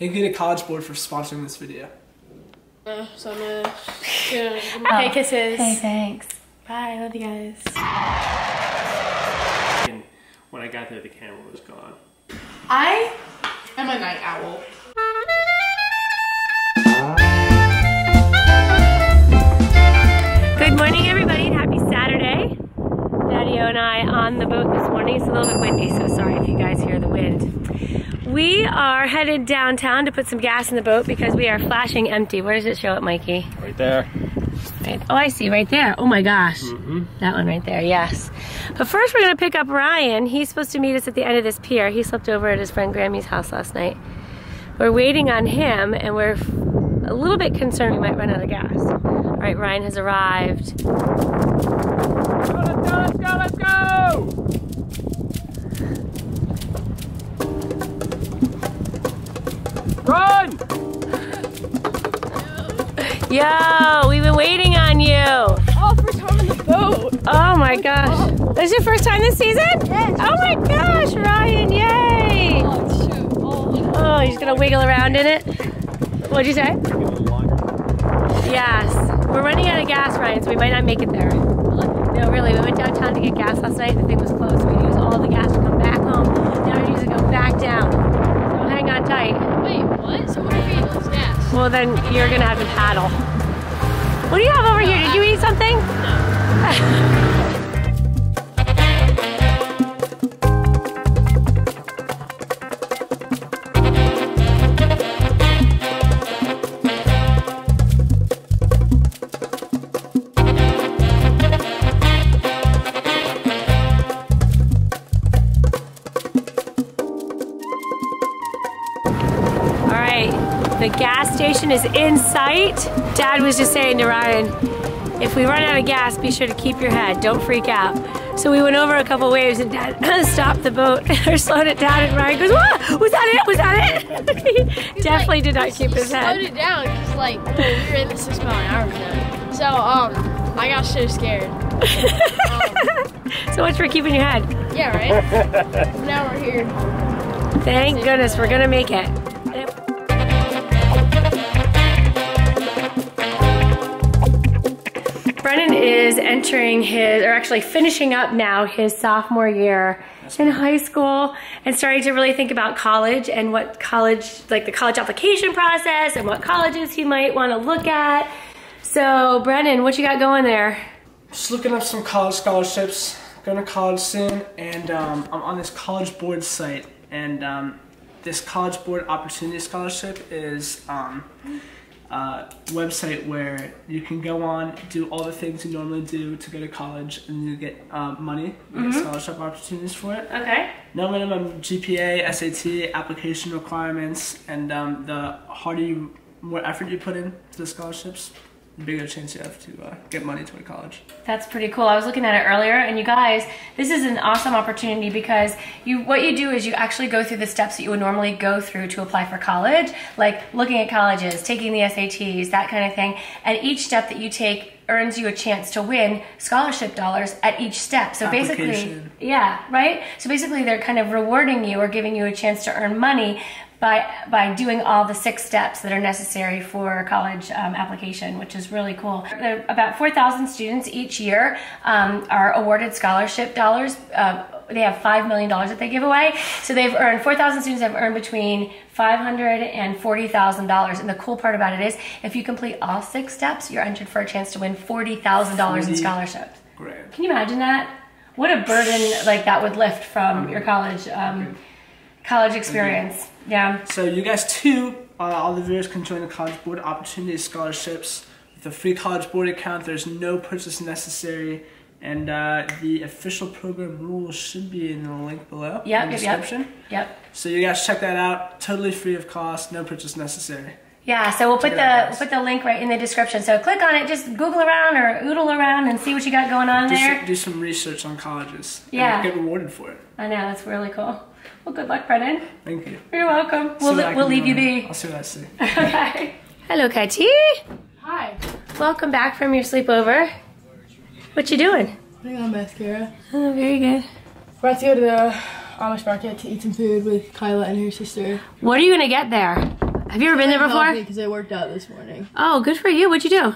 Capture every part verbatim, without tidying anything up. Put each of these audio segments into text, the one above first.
and get a College Board for sponsoring this video. Uh, so I'm gonna, yeah, I'm gonna... Okay, kisses. Hey, thanks. Bye, I love you guys. And when I got there, the camera was gone. I am a night owl. Good morning, everybody, and happy Saturday. Daddy-o and I on the boat this morning. It's a little bit windy, so sorry if you guys hear the wind. We are headed downtown to put some gas in the boat because we are flashing empty. Where does it show up, Mikey? Right there. Right. Oh, I see, right there. Oh my gosh. Mm-hmm. That one right there, yes. But first we're gonna pick up Ryan. He's supposed to meet us at the end of this pier. He slept over at his friend Grammy's house last night. We're waiting on him, and we're a little bit concerned we might run out of gas. All right, Ryan has arrived. Let's go, let's go, let's go, let's go! Run! Yo, we've been waiting on you. Oh, first time on the boat. Oh my gosh. This is your first time this season? Yes. Oh my gosh, Ryan, yay! Oh, shoot. Oh, oh you're just gonna wiggle around in it? What'd you say? Yes. We're running out of gas, Ryan, so we might not make it there. No, really, we went downtown to get gas last night. The thing was closed, so we used all the gas to come back home. Now we need to go back down. So hang on tight. Wait, what? So what if we lose gas? Well, then you're going to have to paddle. What do you have over no, here? Did I... you eat something? No. Station is in sight. Dad was just saying to Ryan, if we run out of gas, be sure to keep your head. Don't freak out. So we went over a couple waves and Dad stopped the boat or slowed it down, and Ryan goes, whoa, was that it? Was that it? He definitely like, did not keep his head. Slowed it down because like we were in this about an hour ago. So um, I got so scared. um, so much for keeping your head. Yeah, right? So now we're here. Thank goodness we're gonna make it. Brennan is entering his, or actually finishing up now, his sophomore year in high school and starting to really think about college and what college, like the college application process and what colleges he might want to look at. So Brennan, what you got going there? Just looking up some college scholarships, going to college soon, and um, I'm on this College Board site, and um, this College Board Opportunity Scholarship is um, Uh, website where you can go on, do all the things you normally do to go to college, and you get uh, money, you mm-hmm. get scholarship opportunities for it. Okay. No minimum G P A, S A T, application requirements, and um, the harder you, more effort you put in to the scholarships, the bigger chance you have to uh, get money toward college. That's pretty cool. I was looking at it earlier, and you guys, this is an awesome opportunity because you, what you do is you actually go through the steps that you would normally go through to apply for college, like looking at colleges, taking the S A Ts, that kind of thing, and each step that you take earns you a chance to win scholarship dollars at each step. So basically, yeah, right? So basically they're kind of rewarding you or giving you a chance to earn money by by doing all the six steps that are necessary for college um, application, which is really cool. About four thousand students each year um, are awarded scholarship dollars. Uh, they have five million dollars that they give away. So they've earned, four thousand students have earned between five hundred thousand dollars and forty thousand dollars. And the cool part about it is, if you complete all six steps, you're entered for a chance to win forty thousand dollars in scholarships. Grand. Can you imagine that? What a burden like that would lift from your college um, college experience. Yeah. So you guys too, uh, all the viewers can join the College Board Opportunity Scholarships with a free College Board account. There's no purchase necessary, and uh, the official program rules should be in the link below. Yep, in the description. Yep, yep. So you guys check that out. Totally free of cost. No purchase necessary. Yeah. So we'll put the we'll put the link right in the description. So click on it. Just Google around or oodle around and see what you got going on do there. Some, do some research on colleges. Yeah. And get rewarded for it. I know. That's really cool. Well, good luck, Brennan. Thank you. You're welcome. We'll, we'll leave you be. I'll see what I see. Okay. Hello, Katie. Hi. Welcome back from your sleepover. What you doing? Putting on mascara. Oh, very good. We're about to go to the Amish market to eat some food with Kyla and her sister. What are you going to get there? Have you ever been there before? Because I worked out this morning. Oh, good for you. What'd you do?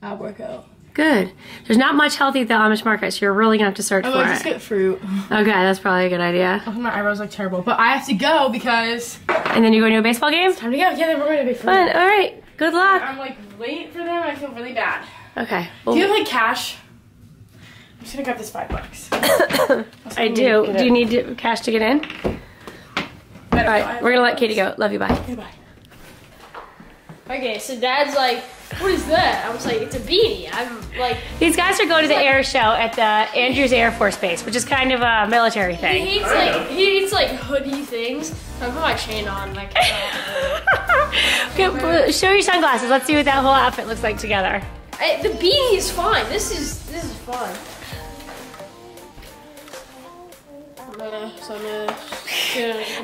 I work out. Good. There's not much healthy at the Amish market, so you're really gonna have to search oh, for I just it. Get fruit. Okay, that's probably a good idea. Oh, my eyebrows look terrible, but I have to go because. And then you're going to a baseball game. It's time to go. Yeah, then we're going to be fun. All right. Good luck. I'm like late for them. I feel really bad. Okay. Well, do you have like cash? I'm just gonna grab this five bucks. I do. Do you need to, cash to get in? All right. We're gonna let Katie go. Love you. Bye. Okay, bye. Okay, so Dad's like, what is that? I was like, it's a beanie. I'm like, these guys are going to the like, air show at the Andrews Air Force Base, which is kind of a military thing. He hates like he hates like hoodie things. I put my chain on. Like, okay, show your sunglasses. Let's see what that whole outfit looks like together. I, the beanie is fine. This is this is fun. I'm gonna, so I'm gonna, I'm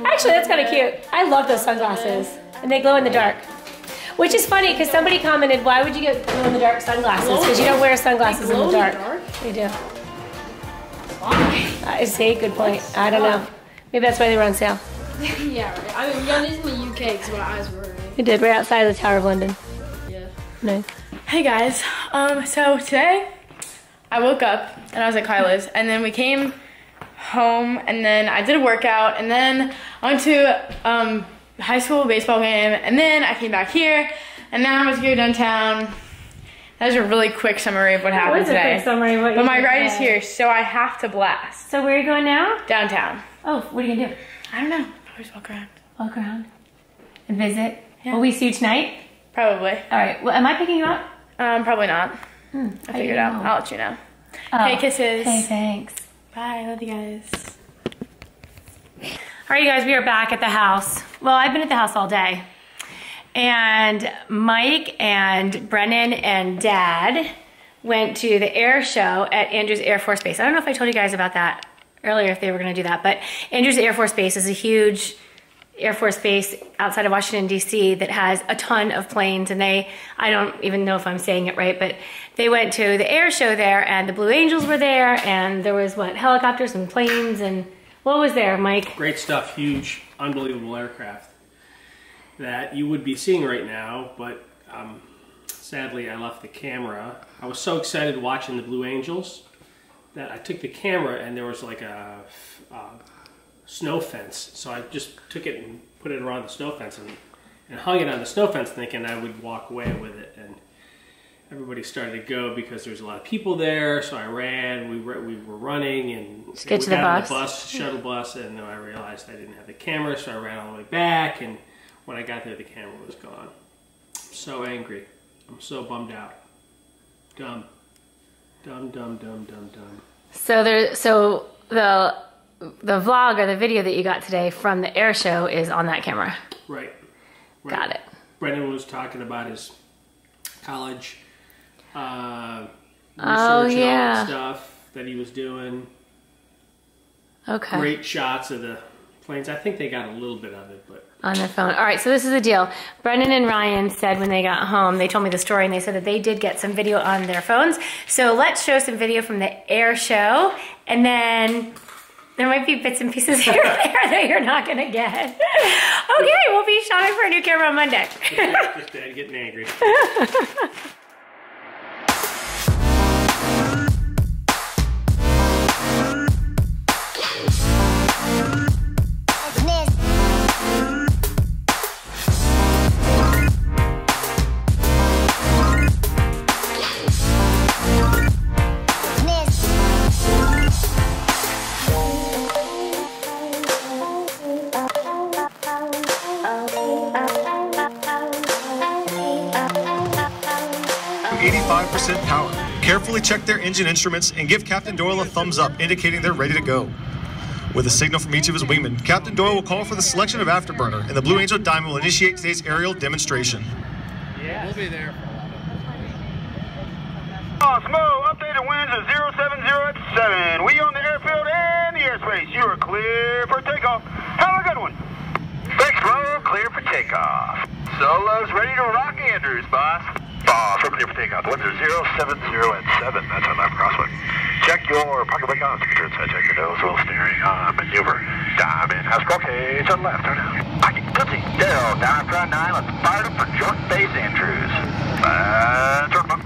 gonna, actually, that's kind of cute. I love those sunglasses, and they glow in the dark. Which is funny, because somebody commented, why would you get glow-in-the-dark sunglasses? Because you don't wear sunglasses in the dark. They do. Why? I see, good point. I don't know. Maybe that's why they were on sale. Yeah, right. I mean, that is in the U K, because my eyes were right. It did, right outside of the Tower of London. Yeah. Nice. Hey guys, um, so today, I woke up, and I was at Kyla's, and then we came home, and then I did a workout, and then I went to, um, high school baseball game, and then I came back here, and now I'm about to go downtown. That was a really quick summary of what happened today. It was a quick summary of what you did. But my ride is here, so I have to blast. So where are you going now? Downtown. Oh, what are you gonna do? I don't know. I'll just walk around. Walk around and visit. Yeah. Will we see you tonight? Probably. All right. Well, am I picking you up? Um, probably not. Hmm, I'll figure it out. Know. I'll let you know. Oh. Hey, kisses. Hey, thanks. Bye. Love you guys. All right, you guys, we are back at the house. Well, I've been at the house all day. And Mike and Brennan and Dad went to the air show at Andrews Air Force Base. I don't know if I told you guys about that earlier, if they were gonna do that, but Andrews Air Force Base is a huge Air Force Base outside of Washington, D C that has a ton of planes, and they, I don't even know if I'm saying it right, but they went to the air show there, and the Blue Angels were there, and there was, what, helicopters and planes, and what was there, Mike? Great stuff, huge, unbelievable aircraft that you would be seeing right now, but um, sadly I left the camera. I was so excited watching the Blue Angels that I took the camera and there was like a, a snow fence, so I just took it and put it around the snow fence and, and hung it on the snow fence thinking I would walk away with it, and everybody started to go because there was a lot of people there, so I ran, we were, we were running, and just get we to got the on bus. the bus, shuttle bus, and then I realized I didn't have the camera, so I ran all the way back, and when I got there, the camera was gone. I'm so angry. I'm so bummed out. Dumb. Dumb, dumb, dumb, dumb, dumb. So, there, so the, the vlog or the video that you got today from the air show is on that camera? Right. right. Got it. Brendan was talking about his college Uh, research oh, yeah. and all the stuff that he was doing. Okay. Great shots of the planes. I think they got a little bit of it, but on the phone. All right, so this is the deal. Brennan and Ryan said when they got home, they told me the story, and they said that they did get some video on their phones. So let's show some video from the air show, and then there might be bits and pieces here and there that you're not going to get. Okay, we'll be shopping for a new camera on Monday. Just Dad getting angry. eighty-five percent power. Carefully check their engine instruments and give Captain Doyle a thumbs up, indicating they're ready to go. With a signal from each of his wingmen, Captain Doyle will call for the selection of afterburner, and the Blue Angel Diamond will initiate today's aerial demonstration. Yeah, we'll be there. Uh, S M O, updated winds of zero seven zero seven. We on the airfield and the airspace. You are clear for takeoff. Have a good one. Thanks, S M O. Clear for takeoff. Solo's ready to rock, Andrews, boss. Uh, affirmative takeoff. Winds are zero seven zero and seven. That's on that crosswind. Check your pocket brake on temperatures. Check your nose, wheel steering on maneuver. Diamond house croquet to the left. Pocket fifty, zero, nine, front nine. Let's fire it up for Joint Base Andrews. Uh, turn up.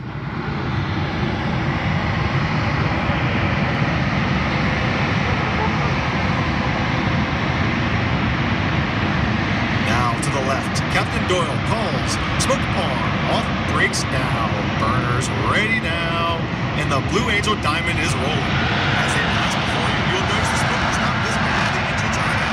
Now to the left. Captain Doyle calls. Smoke on. Off brakes now. Burners ready now. And the Blue Angel Diamond is rolling. As they pass before you, you'll notice the smoke is not visible and the engines are out.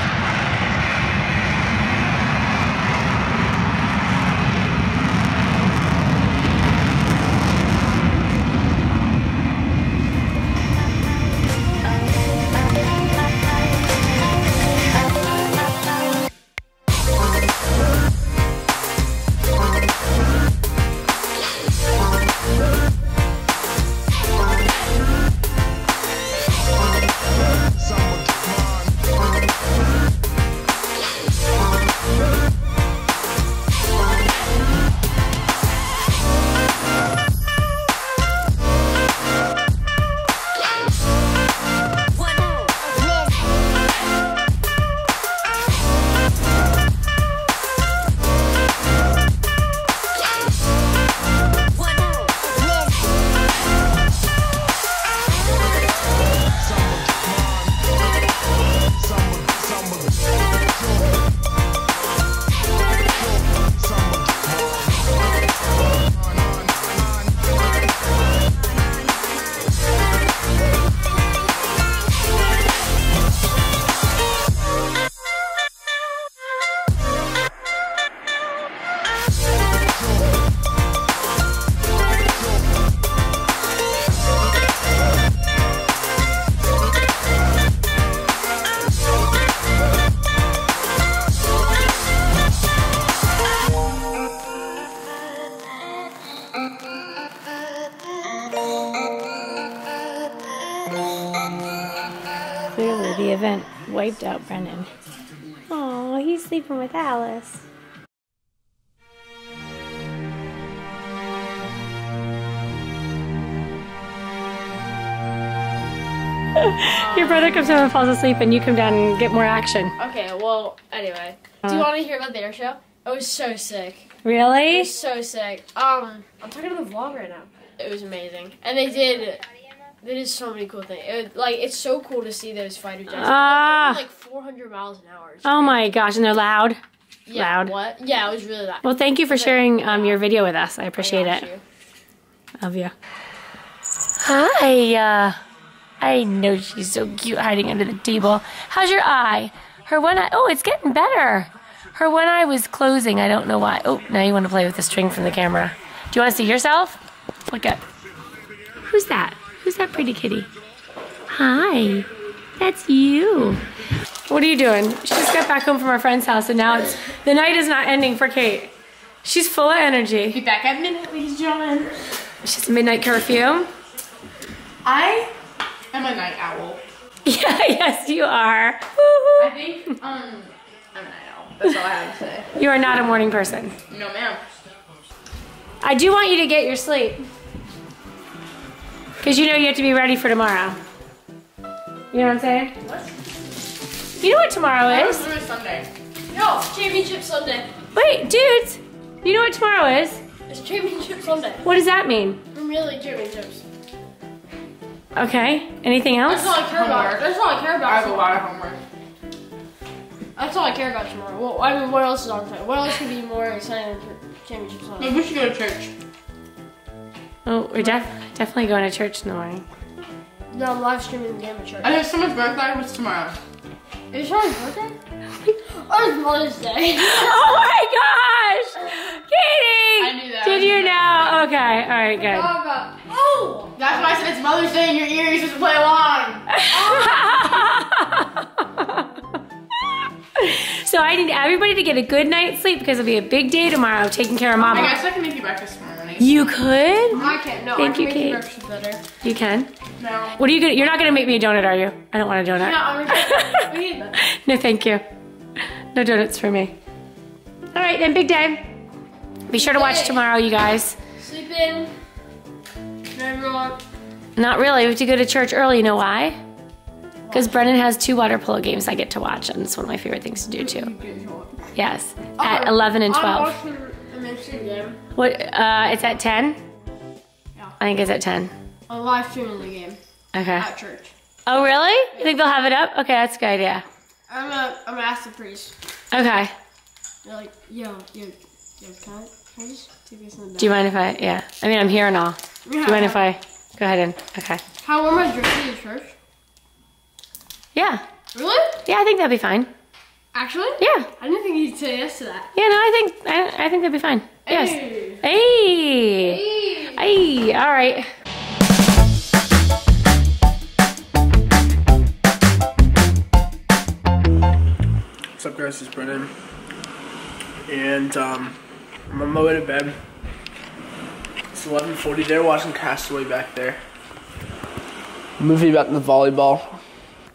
Clearly, the event wiped out Brennan. Oh, he's sleeping with Alice. Your brother comes home and falls asleep, and you come down and get more action. Okay, well, anyway. Do you want to hear about the air show? It was so sick. Really? It was so sick. Um, I'm talking about the vlog right now. It was amazing. And they did... There is so many cool things. It, like, it's so cool to see those fighter jets. Uh, like four hundred miles an hour. Oh my gosh, and they're loud. Yeah, loud. What? Yeah, it was really loud. Well, thank you for sharing um, your video with us. I appreciate I it. You. Love you. Hi. Uh, I know she's so cute hiding under the table. How's your eye? Her one eye. Oh, it's getting better. Her one eye was closing. I don't know why. Oh, now you want to play with the string from the camera. Do you want to see yourself? Look up. Who's that? Who's that pretty kitty? Hi, that's you. What are you doing? She just got back home from our friend's house and now it's, the night is not ending for Kate. She's full of energy. Be back at midnight, ladies and gentlemen. She's a midnight curfew. I am a night owl. Yeah, yes you are. I think, um, I'm a night owl. That's all I have to say. You are not a morning person. No ma'am. I do want you to get your sleep. Because you know you have to be ready for tomorrow. You know what I'm saying? What? You know what tomorrow is? I remember Sunday. No, championship Sunday. Wait, dudes! You know what tomorrow is? It's championship Sunday. What does that mean? I'm really championships. Okay, anything else? That's all I care homework. about. That's all I care about. I have tomorrow. a lot of homework. That's all I care about tomorrow. Well, I mean, what else is on tonight? What else could be more exciting than championship Sunday? Maybe we should go to church. Oh, we're def definitely going to church in the morning. No, I'm live streaming the game at church. I know someone's birthday was tomorrow. Is someone's birthday? Oh, it's Mother's Day. Oh my gosh! Katie! I knew that. Did you know? Okay, alright, good. Oh! That's why I said it's Mother's Day and your ears just play along. Oh. So I need everybody to get a good night's sleep because it'll be a big day tomorrow taking care of Mama. I guess I can make you breakfast tomorrow. You could? I can't. No, Thank I can you, make Kate. breakfast better. You can? No. What are you gonna, you're not going to make me a donut, are you? I don't want a donut. No, I'm gonna No, thank you. No donuts for me. All right, then, big day. Be sure to watch tomorrow, you guys. Sleep in. Whatever you want. Not really. We have to go to church early. You know why? Because Brennan has two water polo games I get to watch, and it's one of my favorite things to do too. Yes, at eleven and twelve. What? Uh, it's at ten. Yeah. I think it's at ten. I'll live stream the game. Okay. At church. Oh really? Yeah. You think they'll have it up? Okay, that's a good idea. I'm a I'm a ask the priest. Okay. They're like, yo, yo, yo, can I, can I just take this in the? Do you mind if I? Yeah. I mean, I'm here and all. Yeah. Do you mind if I? Go ahead and okay. How warm is dressing to church? Yeah. Really? Yeah, I think that'd be fine. Actually? Yeah. I didn't think you'd say yes to that. Yeah, no, I think I, I think that'd be fine. Hey. Yes. Hey. Hey. Hey. All right. What's up, guys? It's Brennan, and um, I'm on my way to bed. It's eleven forty. They're watching Castaway back there. A movie about the volleyball.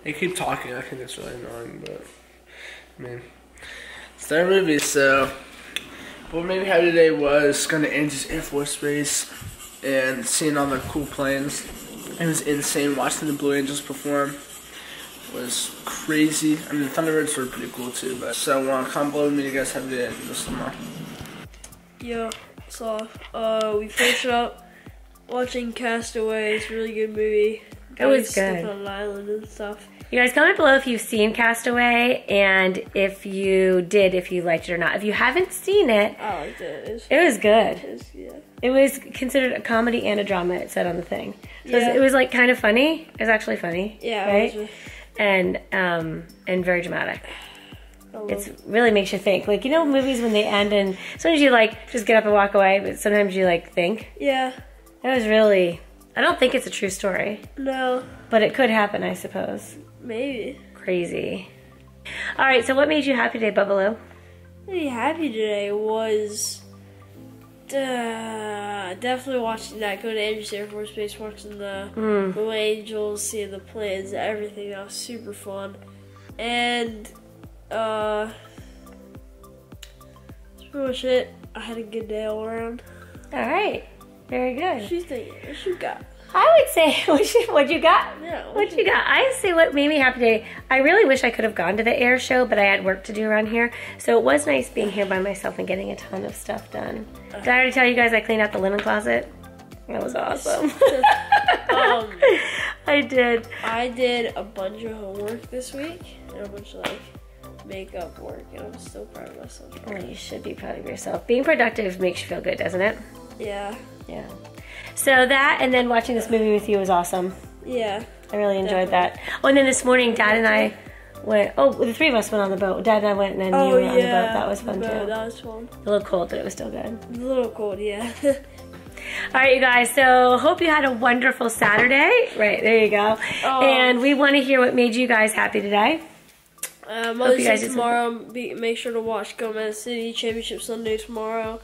They keep talking. I think it's really annoying, but I mean, it's their movie. So what made me happy today was going to Andrews Air Force Base and seeing all the cool planes. It was insane. Watching the Blue Angels perform was crazy. I mean, the Thunderbirds were pretty cool too. But so uh, comment below with me. You guys have a good day. Just tomorrow. Yeah. So uh, we finished up watching Castaway. It's a really good movie. It was good. On an island and stuff. You guys, comment below if you've seen Castaway and if you did, if you liked it or not. If you haven't seen it, I liked it. It was, it was good. It was, yeah. It was considered a comedy and a drama. It said on the thing. So yeah. it, was, it was like kind of funny. It was actually funny. Yeah. Right. It was really... And um and very dramatic. It's, it really makes you think. Like, you know, movies when they end and sometimes you like just get up and walk away, but sometimes you like think. Yeah. That was really. I don't think it's a true story. No. But it could happen, I suppose. Maybe. Crazy. All right, so what made you happy today, Bubbaloo? What made me happy today was uh, definitely watching that. Going to Andrews Air Force Base, watching the mm. Blue Angels, seeing the planes, everything. That was super fun. And uh, that's pretty much it. I had a good day all around. All right. Very good. She's thinking, what you got? I would say, what you, what you got? Yeah, what, what you, you got? got? I say what made me happy today. I really wish I could have gone to the air show, but I had work to do around here. So it was nice being here by myself and getting a ton of stuff done. Uh, Did I already tell you guys I cleaned out the linen closet? That was awesome. um, I did. I did a bunch of homework this week and a bunch of like makeup work, and I'm so proud of myself. Oh, you should be proud of yourself. Being productive makes you feel good, doesn't it? Yeah. Yeah. So that, and then watching this movie with you was awesome. Yeah. I really enjoyed definitely. that. Oh, and then this morning, Dad and I went, oh, the three of us went on the boat. Dad and I went, and then oh, you went yeah, on the boat. That was fun, too. That was fun. A little cold, but it was still good. A little cold, yeah. All right, you guys, so hope you had a wonderful Saturday. Right, there you go. Oh. And we want to hear what made you guys happy today. Uh, Mother's Day tomorrow. Be, make sure to watch Gomez City Championship Sunday tomorrow.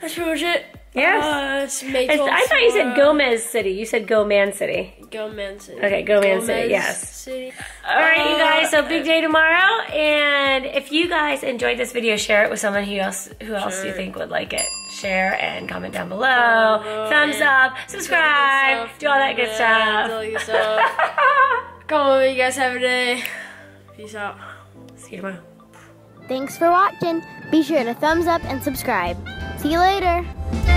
That's pretty much it. Yes. Uh, I thought tomorrow. You said Gomez City. You said Go Man City. Go Man City. Okay, Go Man Gomez City, yes. City. All right, uh, you guys, so big day tomorrow. And if you guys enjoyed this video, share it with someone who else who sure. else you think would like it. Share and comment down below. Uh, Thumbs up, subscribe, do all that good yeah, stuff. Stuff. Come on, you guys have a day. Peace out. See you tomorrow. Thanks for watching. Be sure to thumbs up and subscribe. See you later.